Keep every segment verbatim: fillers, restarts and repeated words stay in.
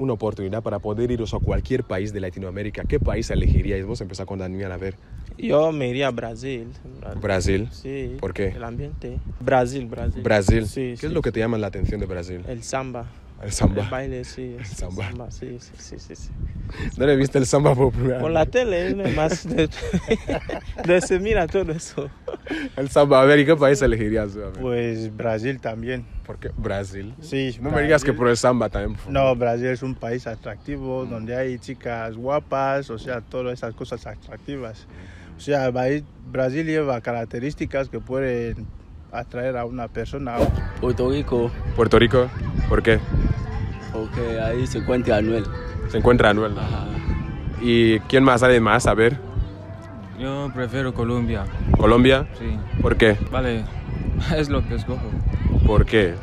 una oportunidad para poder iros a cualquier país de Latinoamérica, ¿qué país elegiríais? Vos empezás con Daniel, a ver. Yo me iría a Brasil. Brasil. ¿Brasil? Sí. ¿Por qué? El ambiente. Brasil, Brasil. Brasil. Sí, ¿Qué sí, es lo que te llama la atención de Brasil? El samba. El samba. El baile, sí. El samba. El samba, sí, sí, sí, sí, sí. ¿Dónde viste el samba por primera vez? Por la tele, ¿no? Más de, de se mira todo eso. El samba. A ver, ¿y qué país elegirías? Pues Brasil también. ¿Por qué? Brasil. Sí. No Brasil. Me digas que por el samba también. No, Brasil es un país atractivo, mm. donde hay chicas guapas, o sea, todas esas cosas atractivas. O sea, Brasil lleva características que pueden atraer a una persona. Puerto Rico. Puerto Rico. ¿Por qué? Porque ahí se encuentra Anuel. Se encuentra Anuel. Ajá. ¿Y quién más además? A ver. Yo prefiero Colombia. ¿Colombia? Sí. ¿Por qué? Vale, es lo que escojo. ¿Por qué?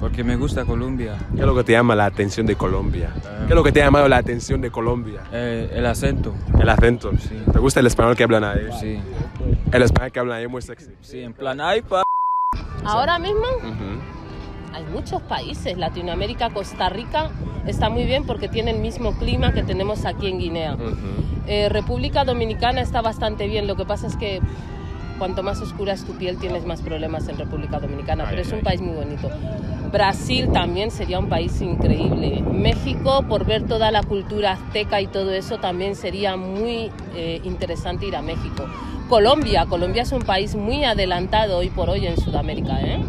Porque me gusta Colombia. ¿Qué es lo que te llama la atención de Colombia? Eh, ¿Qué es lo que te ha llamado la atención de Colombia? Eh, el acento. ¿El acento? Sí. ¿Te gusta el español que hablan ahí? Sí. ¿El español que hablan ahí es muy sexy? Sí, en plan, ay, pa... ¿Ahora mismo? Uh-huh. Hay muchos países, Latinoamérica, Costa Rica está muy bien porque tiene el mismo clima que tenemos aquí en Guinea. Uh-huh. eh, República Dominicana está bastante bien, lo que pasa es que cuanto más oscura es tu piel tienes más problemas en República Dominicana, ay, pero es ay. un país muy bonito. Brasil también sería un país increíble. México, por ver toda la cultura azteca y todo eso, también sería muy eh, interesante ir a México. Colombia, Colombia es un país muy adelantado hoy por hoy en Sudamérica, ¿eh?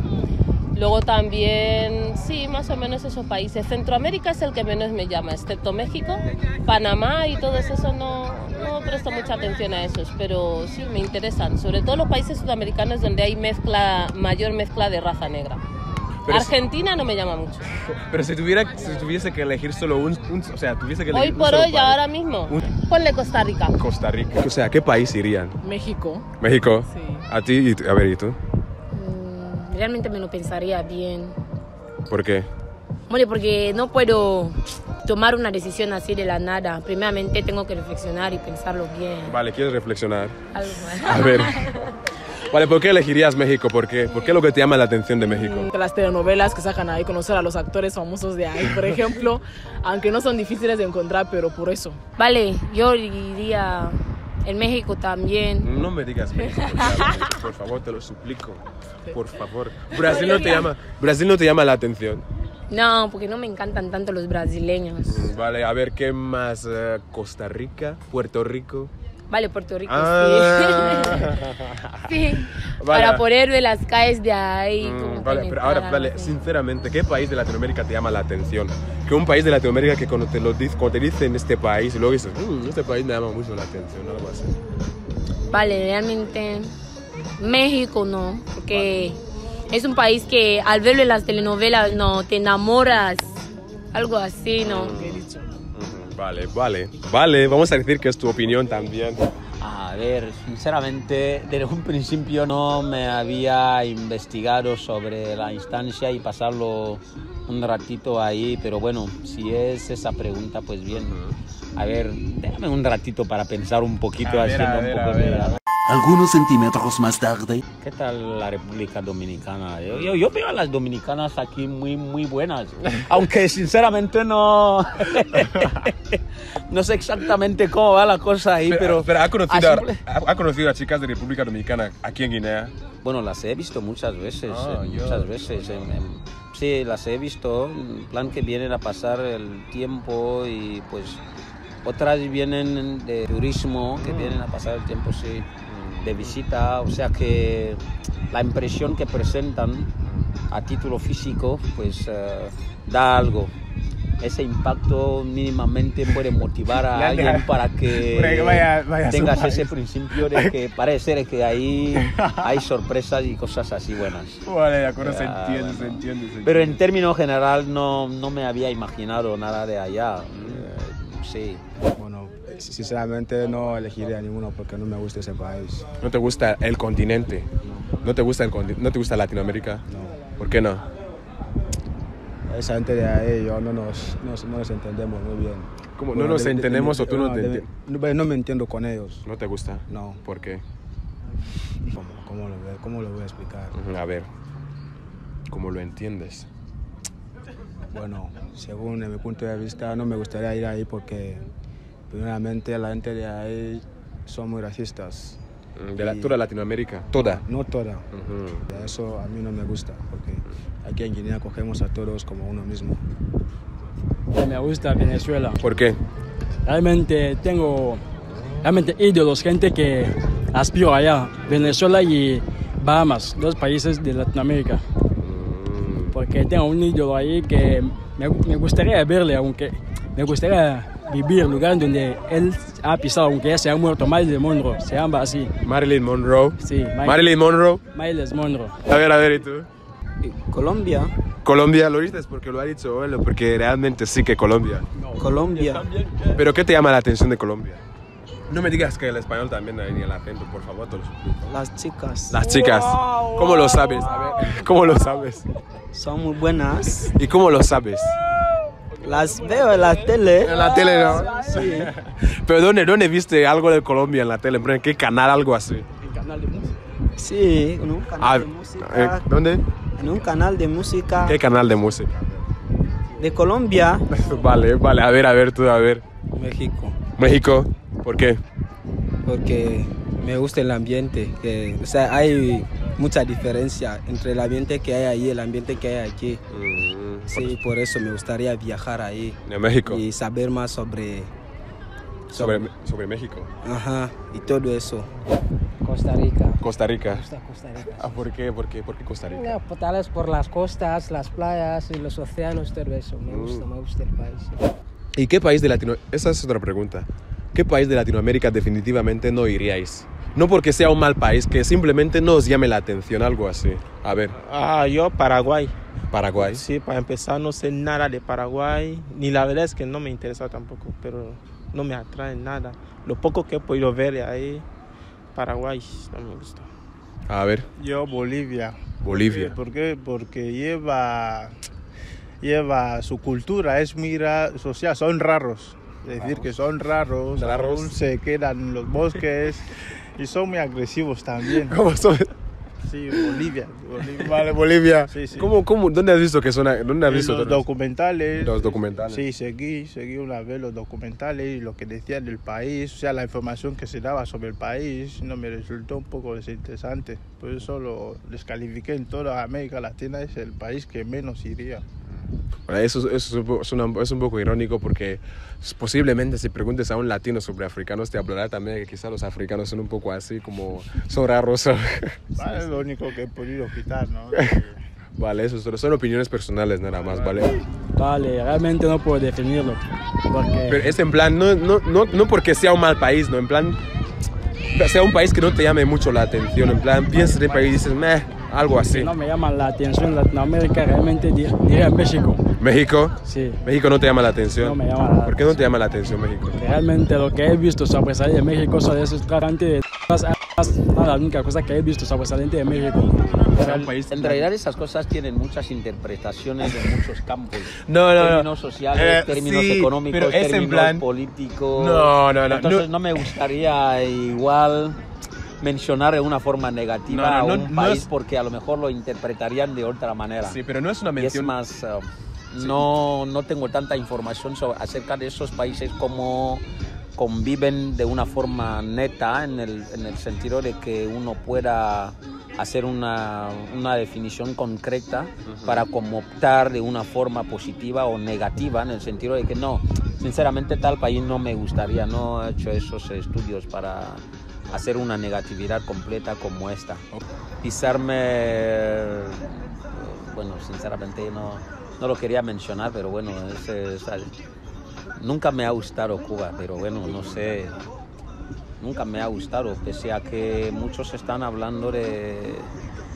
Luego también, sí, más o menos esos países. Centroamérica es el que menos me llama, excepto México, Panamá y todo eso, no, no presto mucha atención a esos, pero sí, me interesan. Sobre todo los países sudamericanos donde hay mezcla, mayor mezcla de raza negra. Pero Argentina si, no me llama mucho. Pero si, tuviera, si tuviese que elegir solo un... un o sea, tuviese que elegir hoy por hoy, país, ahora mismo, un... ponle Costa Rica. Costa Rica. O sea, ¿qué país irían? México. ¿México? Sí. A ti, y, a ver, ¿y tú? Realmente me lo pensaría bien. ¿Por qué? Bueno, porque no puedo tomar una decisión así de la nada. Primeramente tengo que reflexionar y pensarlo bien. Vale, ¿quieres reflexionar? Algo más. A ver. Vale, ¿por qué elegirías México? ¿Por qué? ¿Por qué es lo que te llama la atención de México? Las telenovelas que sacan ahí, conocer a los actores famosos de ahí, por ejemplo, aunque no son difíciles de encontrar, pero por eso. Vale, yo diría... En México también. No me digas México, por favor, te lo suplico. Por favor. Brasil no te llama, Brasil no te llama la atención. No, porque no me encantan tanto los brasileños. Vale, a ver, ¿qué más? Costa Rica, Puerto Rico. Vale, Puerto Rico, ah. sí. sí. Vale. Para poder ver las calles de ahí. Mm, vale, pero ahora, vale, sinceramente, ¿qué país de Latinoamérica te llama la atención? Que un país de Latinoamérica que cuando te, lo, cuando te dicen este país, y luego dices, mmm, este país me llama mucho la atención, algo así. Vale, realmente, México no, porque vale. es un país que al verlo en las telenovelas, no, te enamoras, algo así, ¿no? Mm. Vale, vale, vale, vamos a decir que es tu opinión también. A ver, sinceramente, desde un principio no me había investigado sobre la instancia y pasarlo un ratito ahí, pero bueno, si es esa pregunta, pues bien. A ver, déjame un ratito para pensar un poquito, ver, haciendo ver, un poco de... Algunos centímetros más tarde. ¿Qué tal la República Dominicana? Yo, yo, yo veo a las dominicanas aquí muy, muy buenas. Aunque sinceramente no... no sé exactamente cómo va la cosa ahí, pero... pero, pero ¿ha, conocido a, simple... ¿ha conocido a chicas de República Dominicana aquí en Guinea? Bueno, las he visto muchas veces. Oh, muchas yo, veces. Yo. En, en, sí, las he visto. En plan que vienen a pasar el tiempo y pues... Otras vienen de turismo, que vienen a pasar el tiempo, sí, de visita, o sea que la impresión que presentan a título físico, pues uh, da algo. Ese impacto mínimamente puede motivar a alguien para que vaya, vaya tengas ese principio de que parece que ahí hay sorpresas y cosas así buenas. Vale, de acuerdo, se entiende, bueno. se entiende, se entiende. Pero en términos general no, no me había imaginado nada de allá. Sí. Bueno, sinceramente no elegiría a ninguno porque no me gusta ese país. ¿No te gusta el continente? No. ¿No te gusta, el, no te gusta Latinoamérica? No. ¿Por qué no? Esa gente de ahí, yo no nos, nos, no nos entendemos muy bien. ¿Cómo? Bueno, ¿no nos de, entendemos de, de, o tú no, no te entiendes? No, no me entiendo con ellos. ¿No te gusta? No. ¿Por qué? ¿Cómo, cómo, lo, cómo lo voy a explicar? Uh-huh. A ver, ¿cómo lo entiendes? Bueno, según mi punto de vista, no me gustaría ir ahí porque, primeramente, la gente de ahí son muy racistas. ¿De la, toda Latinoamérica? ¿Toda? No toda. Uh-huh. Eso a mí no me gusta, porque aquí en Guinea cogemos a todos como uno mismo. Me gusta Venezuela. ¿Por qué? Realmente tengo realmente ídolos, gente que aspiro allá, Venezuela y Bahamas, dos países de Latinoamérica. Porque tengo un ídolo ahí que me, me gustaría verle, aunque me gustaría vivir en lugar donde él ha pisado, aunque ya se ha muerto, Marilyn Monroe, se llama así. Marilyn Monroe. Sí. Mar Marilyn Monroe. Marilyn Monroe. A ver, a ver, ¿y tú? Colombia. Colombia, ¿lo viste? Porque lo ha dicho Oelo, porque realmente sí que Colombia. No, Colombia. ¿Pero qué te llama la atención de Colombia? No me digas que el español también venía el acento, por favor, te lo suplico. Las chicas. Las chicas. Wow, ¿cómo wow. lo sabes? A ver, ¿cómo lo sabes? Son muy buenas. ¿Y cómo lo sabes? Las veo en la tele. En la tele, ¿no? Sí. ¿Pero dónde, dónde viste algo de Colombia en la tele? ¿En qué canal, algo así? En canal de música. Sí, en un canal ah, de música. ¿Dónde? En un canal de música. ¿Qué canal de música? De Colombia. Vale, vale. A ver, a ver, tú, a ver. México. México. ¿Por qué? Porque me gusta el ambiente. Que, o sea, hay mucha diferencia entre el ambiente que hay ahí y el ambiente que hay aquí. Mm, sí, por eso me gustaría viajar ahí. ¿A México? Y saber más sobre... Sobre, sobre, sobre México. Ajá, y todo eso. Costa Rica. Costa Rica. Me gusta Costa Rica. Ah, ¿por qué? ¿Por qué? ¿Por qué Costa Rica? No, tal vez por las costas, las playas y los océanos, todo eso. Me mm. gusta, me gusta el país. ¿Y qué país de Latinoamérica? Esa es otra pregunta. ¿Qué país de Latinoamérica definitivamente no iríais? No porque sea un mal país, que simplemente no os llame la atención, algo así. A ver. Ah, yo Paraguay. ¿Paraguay? Sí, para empezar no sé nada de Paraguay, ni la verdad es que no me interesa tampoco, pero no me atrae nada. Lo poco que he podido ver ahí, Paraguay, no me gusta. A ver. Yo Bolivia. Bolivia. ¿Por qué? Porque lleva, lleva su cultura, es muy social, son raros. Es decir, que son raros, raros. Se quedan en los bosques y son muy agresivos también. ¿Cómo son? Sí, Bolivia. Bolivia. Vale, Bolivia. Sí, sí. ¿Cómo, cómo, ¿Dónde has visto que son? ¿Dónde has visto los documentales? Los documentales. Sí, seguí, seguí una vez los documentales y lo que decían del país, o sea, la información que se daba sobre el país, no me resultó un poco desinteresante. Por eso lo descalifiqué. En toda América Latina es el país que menos iría. Bueno, eso, eso es, un, es un poco irónico porque posiblemente si preguntes a un latino sobre africanos te hablará también que quizás los africanos son un poco así como son raros. Vale, es lo único que he podido quitar, ¿no? Vale, eso son opiniones personales nada más, ¿vale? Vale, realmente no puedo definirlo. Porque... Pero es en plan, no, no, no, no porque sea un mal país, ¿no? En plan, sea un país que no te llame mucho la atención, en plan, piensas en el país y dices, meh. Algo así. No me llama la atención Latinoamérica, realmente diría México. ¿México? Sí. ¿México no te llama la atención? No me llama la atención. ¿Por qué no te llama la atención México? Realmente lo que he visto sobresaliente de México son esos tragantes de... No, la única cosa que he visto sobresaliente de México. O sea, el país... En realidad esas cosas tienen muchas interpretaciones de muchos campos. No, no, términos no. Sociales, eh, términos sí, económicos, términos plan... políticos. No, no, no. Entonces no, no me gustaría igual... mencionar de una forma negativa no, no, a un no, país no es... porque a lo mejor lo interpretarían de otra manera. Sí, pero no es una mención. Y es más, uh, sí. no, no tengo tanta información sobre, acerca de esos países como conviven de una forma neta en el, en el sentido de que uno pueda hacer una, una definición concreta uh-huh. para como optar de una forma positiva o negativa en el sentido de que no, sinceramente tal país no me gustaría, no he hecho esos estudios para... hacer una negatividad completa como esta. Pisarme, bueno, sinceramente no, no lo quería mencionar, pero bueno, es, es, nunca me ha gustado Cuba, pero bueno, no sé, nunca me ha gustado, pese a que muchos están hablando de,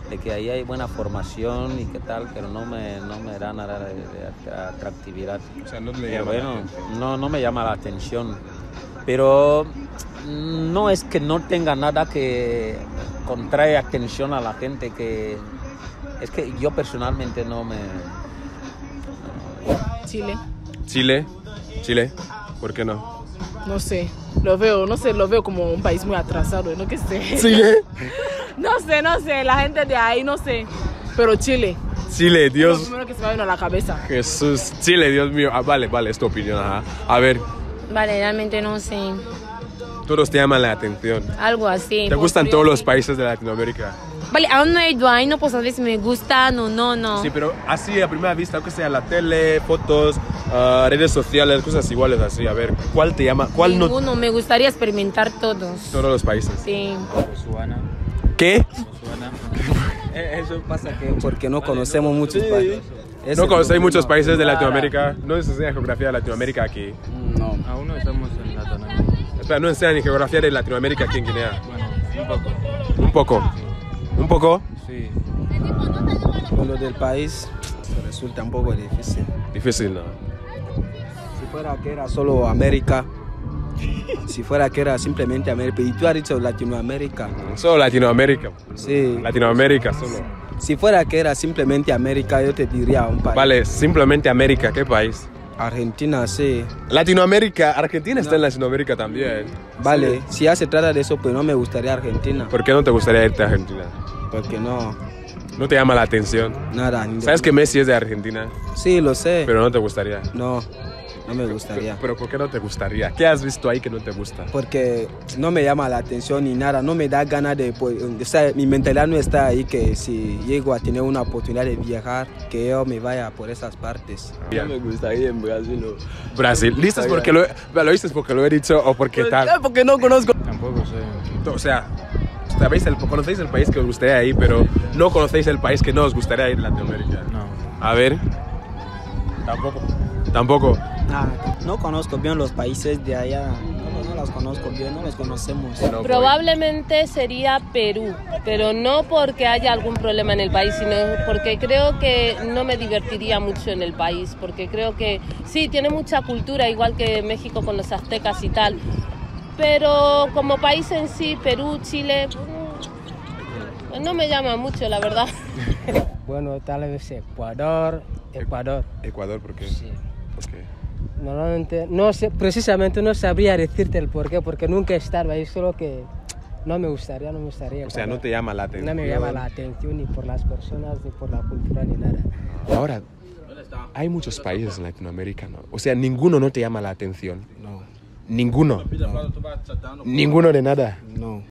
de que ahí hay buena formación y qué tal, pero no me, no me da nada de, de atractividad. O sea, no le llama la atención. No, no me llama la atención, pero... no es que no tenga nada que contrae atención a la gente, que es que yo personalmente no me... Chile. Chile. Chile. ¿Por qué no? No sé. Lo veo, no sé, lo veo como un país muy atrasado, no que sé. ¿Chile? No sé, no sé, la gente de ahí no sé, pero Chile. Chile, Dios. Es lo primero que se me vino a la cabeza. Jesús, Chile, Dios mío. Ah, vale, vale, es tu opinión, ajá. A ver. Vale, realmente no sé. Todos te llaman la atención. Algo así. ¿Te gustan todos los países de Latinoamérica? Vale, aún no he ido ahí, no puedo saber si me gustan o no, no. Sí, pero así a primera vista, aunque sea la tele, fotos, uh, redes sociales, cosas iguales así. A ver, ¿cuál te llama? ¿Cuál Ninguno, no? Ninguno, me gustaría experimentar todos. Todos los países. Sí. Botswana. ¿Qué? Botswana. Eso pasa que porque no vale, conocemos no, muchos sí. países. Es no conocéis muchos países de Latinoamérica. No enseñan geografía de Latinoamérica aquí. No, aún no estamos en Latinoamérica. Espera, no enseñan geografía de Latinoamérica aquí en Guinea. Bueno, un poco. Un poco. ¿Un poco? Sí. Con lo del país resulta un poco difícil. Difícil, ¿no? Si fuera que era solo América. Si fuera que era simplemente América. Y tú has dicho Latinoamérica. Solo Latinoamérica. Sí. Latinoamérica solo. Si fuera que era simplemente América, yo te diría un país. Vale, simplemente América, ¿qué país? Argentina, sí. Latinoamérica, Argentina no. está en Latinoamérica también. Vale, sí. Si ya se trata de eso, pues no me gustaría Argentina. ¿Por qué no te gustaría irte a Argentina? Porque no. ¿No te llama la atención? Nada. Ni ¿Sabes que Messi es de Argentina? Sí, lo sé. Pero no te gustaría. No, no me gustaría. ¿Pero, pero por qué no te gustaría? ¿Qué has visto ahí que no te gusta? Porque no me llama la atención ni nada, no me da ganas de... Pues, o sea, mi mentalidad no está ahí que si llego a tener una oportunidad de viajar, que yo me vaya por esas partes. No me gustaría en Brasil o... Brasil, ¿listas porque lo, lo dices porque lo he dicho o porque pues, tal? Porque no conozco. Tampoco sé. O sea, sabéis el, conocéis el país que os gustaría ir, pero no conocéis el país que no os gustaría ir en Latinoamérica. No. A ver. Tampoco. Tampoco. Ah, no conozco bien los países de allá, no, no los conozco bien, no los conocemos. No, probablemente sería Perú, pero no porque haya algún problema en el país, sino porque creo que no me divertiría mucho en el país, porque creo que sí, tiene mucha cultura, igual que México con los aztecas y tal, pero como país en sí, Perú, Chile, no, no me llama mucho, la verdad. Bueno, tal vez Ecuador, Ecuador. ¿Ecuador por qué? Sí. ¿Por qué? Normalmente, no sé, precisamente no sabría decirte el porqué, porque nunca he estado ahí, solo que no me gustaría, no me gustaría. O sea, no te llama la atención. No me llama la atención ni por las personas, ni por la cultura, ni nada. Ahora, hay muchos países latinoamericanos, o sea, ninguno no te llama la atención. No. Ninguno. No. Ninguno de nada. No.